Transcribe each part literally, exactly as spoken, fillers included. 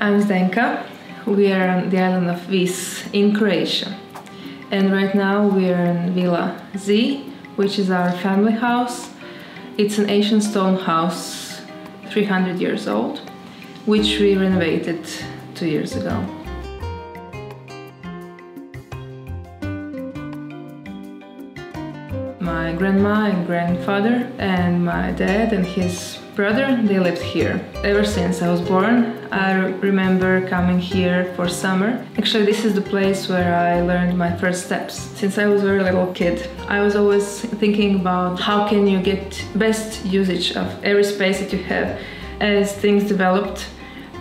I'm Zdenka. We are on the island of Vis in Croatia. And right now we are in Villa Z, which is our family house. It's an ancient stone house, three hundred years old, which we renovated two years ago. My grandma and grandfather and my dad and his brother, they lived here. Ever since I was born, I remember coming here for summer. Actually, this is the place where I learned my first steps. Since I was a very little kid, I was always thinking about how can you get best usage of every space that you have. As things developed,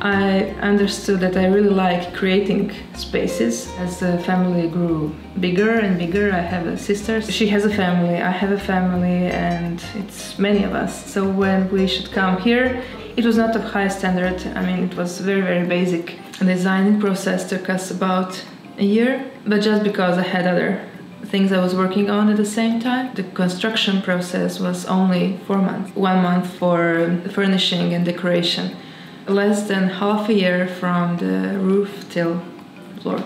I understood that I really like creating spaces. As the family grew bigger and bigger, I have a sister. She has a family, I have a family, and it's many of us. So when we should come here, it was not of high standard. I mean, it was very, very basic. The designing process took us about a year, but just because I had other things I was working on at the same time. The construction process was only four months. One month for furnishing and decoration. Less than half a year from the roof till floor.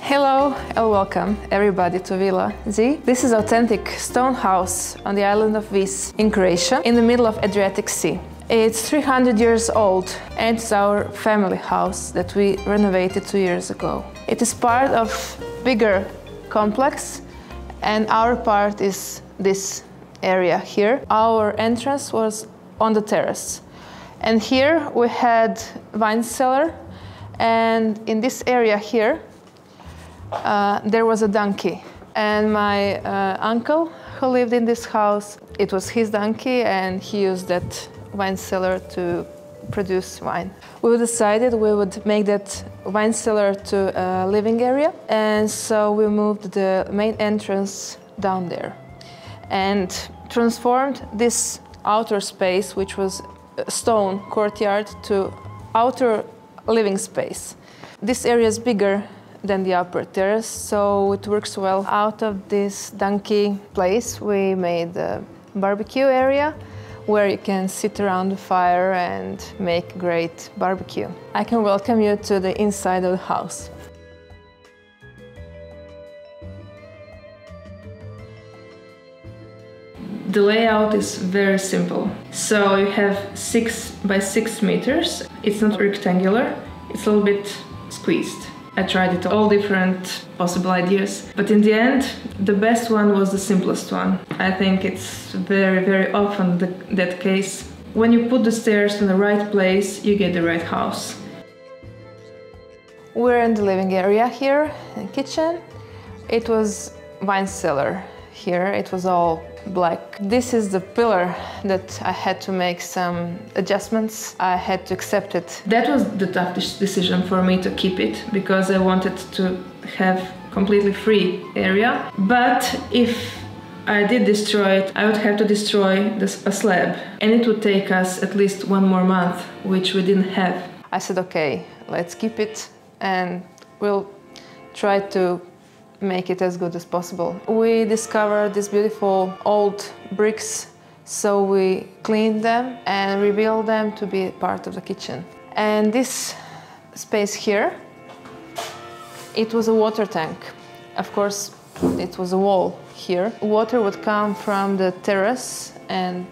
Hello and welcome everybody to Villa Z. This is authentic stone house on the island of Vis in Croatia, in the middle of Adriatic Sea. It's three hundred years old and it's our family house that we renovated two years ago. It is part of bigger complex, and our part is this area here. Our entrance was on the terrace, and here we had wine cellar, and in this area here uh, there was a donkey, and my uh, uncle who lived in this house, it was his donkey, and he used that wine cellar to produce wine. We decided we would make that wine cellar to a living area, and so we moved the main entrance down there and transformed this outer space, which was a stone courtyard, to outer living space. This area is bigger than the upper terrace, so it works well. Out of this donkey place we made a barbecue area where you can sit around the fire and make great barbecue. I can welcome you to the inside of the house. The layout is very simple. So you have six by six meters. It's not rectangular, it's a little bit squeezed. I tried it all different possible ideas, but in the end, the best one was the simplest one. I think it's very, very often the, that case. When you put the stairs in the right place, you get the right house. We're in the living area here, in the kitchen. It was wine cellar here, it was all black. This is the pillar that I had to make some adjustments. I had to accept it. That was the tough decision for me, to keep it, because I wanted to have completely free area. But if I did destroy it, I would have to destroy this, a slab, and it would take us at least one more month, which we didn't have. I said, okay, let's keep it and we'll try to make it as good as possible. We discovered these beautiful old bricks, so we cleaned them and rebuilt them to be part of the kitchen. And this space here, it was a water tank. Of course, it was a wall here. Water would come from the terrace and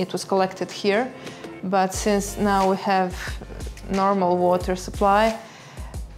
it was collected here. But since now we have normal water supply,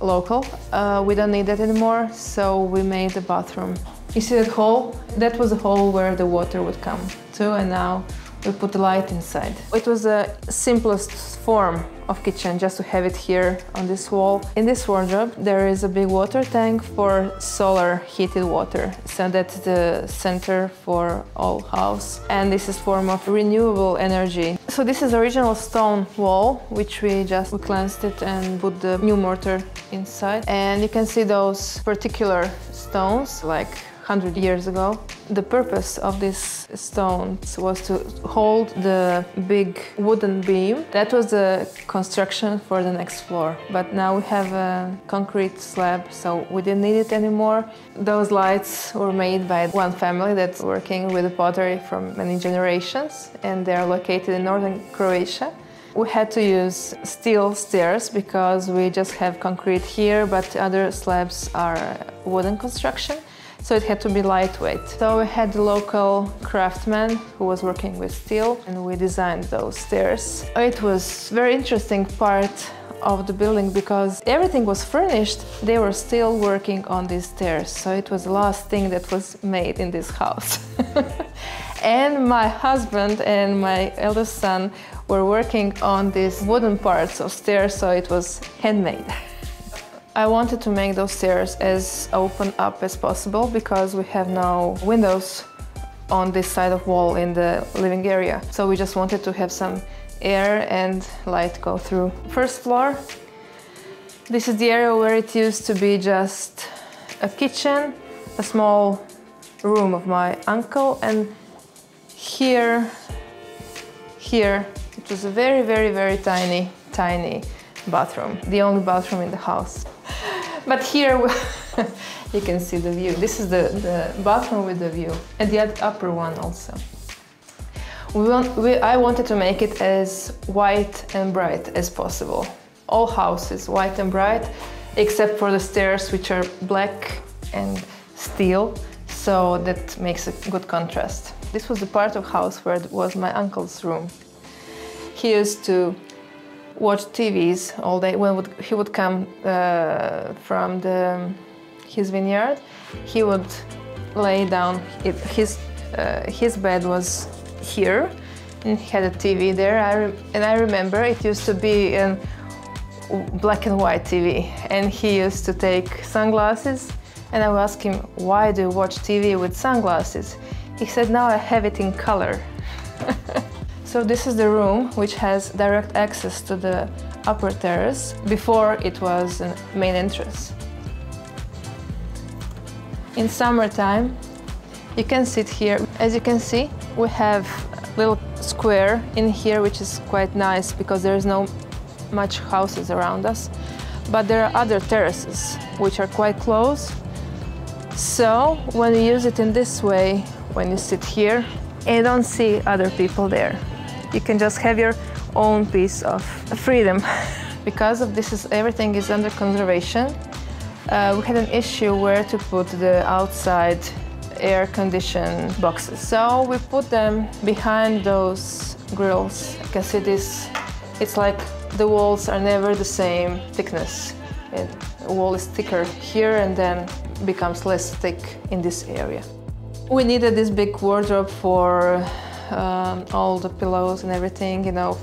local, uh, we don't need that anymore, so we made a bathroom. You see that hole? That was a hole where the water would come to, and now we put the light inside. It was the simplest form of kitchen, just to have it here on this wall. In this wardrobe there is a big water tank for solar heated water, so that's the center for all house, and this is form of renewable energy. So this is original stone wall, which we just we cleansed it and put the new mortar inside, and you can see those particular stones like one hundred years ago. The purpose of these stones was to hold the big wooden beam. That was the construction for the next floor. But now we have a concrete slab, so we didn't need it anymore. Those lights were made by one family that's working with pottery from many generations, and they are located in northern Croatia. We had to use steel stairs because we just have concrete here, but other slabs are wooden construction. So it had to be lightweight. So we had a local craftsman who was working with steel, and we designed those stairs. It was a very interesting part of the building because everything was furnished. They were still working on these stairs, so it was the last thing that was made in this house. And my husband and my eldest son were working on these wooden parts of stairs, so it was handmade. I wanted to make those stairs as open up as possible because we have no windows on this side of wall in the living area. So we just wanted to have some air and light go through. First floor, this is the area where it used to be just a kitchen, a small room of my uncle, and here, here, it was a very, very, very tiny, tiny bathroom. The only bathroom in the house. But here you can see the view. This is the, the bathroom with the view, and the upper one also. We want, we, I wanted to make it as white and bright as possible. All houses white and bright, except for the stairs, which are black and steel, so that makes a good contrast. This was the part of house where it was my uncle's room. He used to watch T Vs all day. When would, he would come uh, from the, his vineyard, he would lay down. It, his, uh, his bed was here, and he had a T V there. I re and I remember it used to be a black and white T V, and he used to take sunglasses, and I would ask him, why do you watch T V with sunglasses? He said, now I have it in color. So this is the room which has direct access to the upper terrace. Before it was a main entrance. In summertime, you can sit here. As you can see, we have a little square in here, which is quite nice because there is no much houses around us. But there are other terraces which are quite close. So when you use it in this way, when you sit here, you don't see other people there. You can just have your own piece of freedom. Because of this, is, everything is under conservation. Uh, we had an issue where to put the outside air-conditioned boxes. So we put them behind those grills. You can see this. It's like the walls are never the same thickness. It, the wall is thicker here and then becomes less thick in this area. We needed this big wardrobe for um, all the pillows and everything, you know,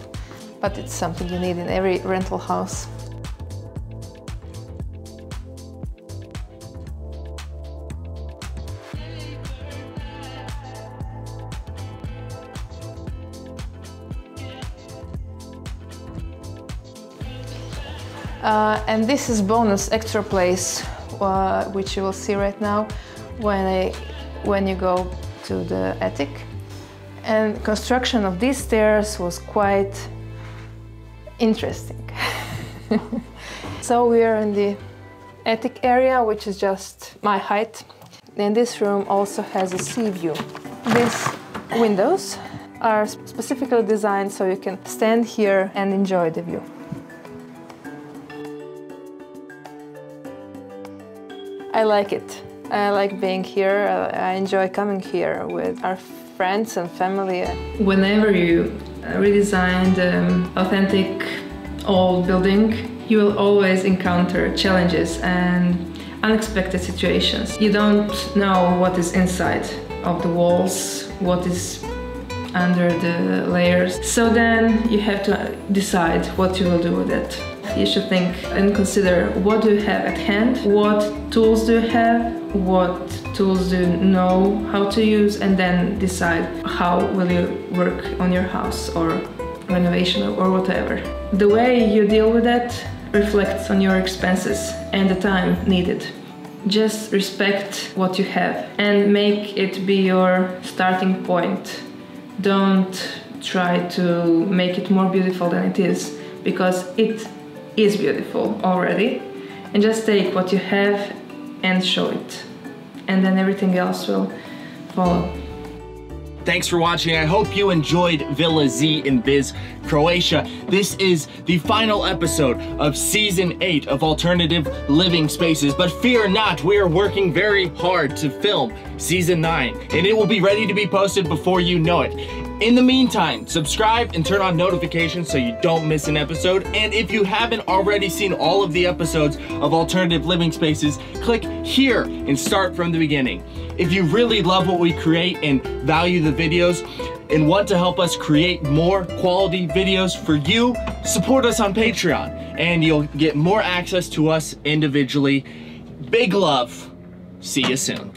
but it's something you need in every rental house. Uh, and this is bonus extra place, uh, which you will see right now when I when you go to the attic. And construction of these stairs was quite interesting. So we are in the attic area, which is just my height. And this room also has a sea view. These windows are specifically designed so you can stand here and enjoy the view. I like it. I like being here. I enjoy coming here with our friends and family. Whenever you redesign an authentic old building, you will always encounter challenges and unexpected situations. You don't know what is inside of the walls, what is under the layers. So then you have to decide what you will do with it. You should think and consider, what do you have at hand, what tools do you have, what tools do you know how to use, and then decide how will you work on your house or renovation or whatever. The way you deal with that reflects on your expenses and the time needed. Just respect what you have and make it be your starting point. Don't try to make it more beautiful than it is, because it is beautiful already. And just take what you have and show it. And then everything else will follow. Thanks for watching. I hope you enjoyed Villa Z in Vis, Croatia. This is the final episode of season eight of Alternative Living Spaces, but fear not, we are working very hard to film season nine, and it will be ready to be posted before you know it. In the meantime, subscribe and turn on notifications so you don't miss an episode. And if you haven't already seen all of the episodes of Alternative Living Spaces, click here and start from the beginning. If you really love what we create and value the videos and want to help us create more quality videos for you, support us on Patreon and you'll get more access to us individually. Big love. See you soon.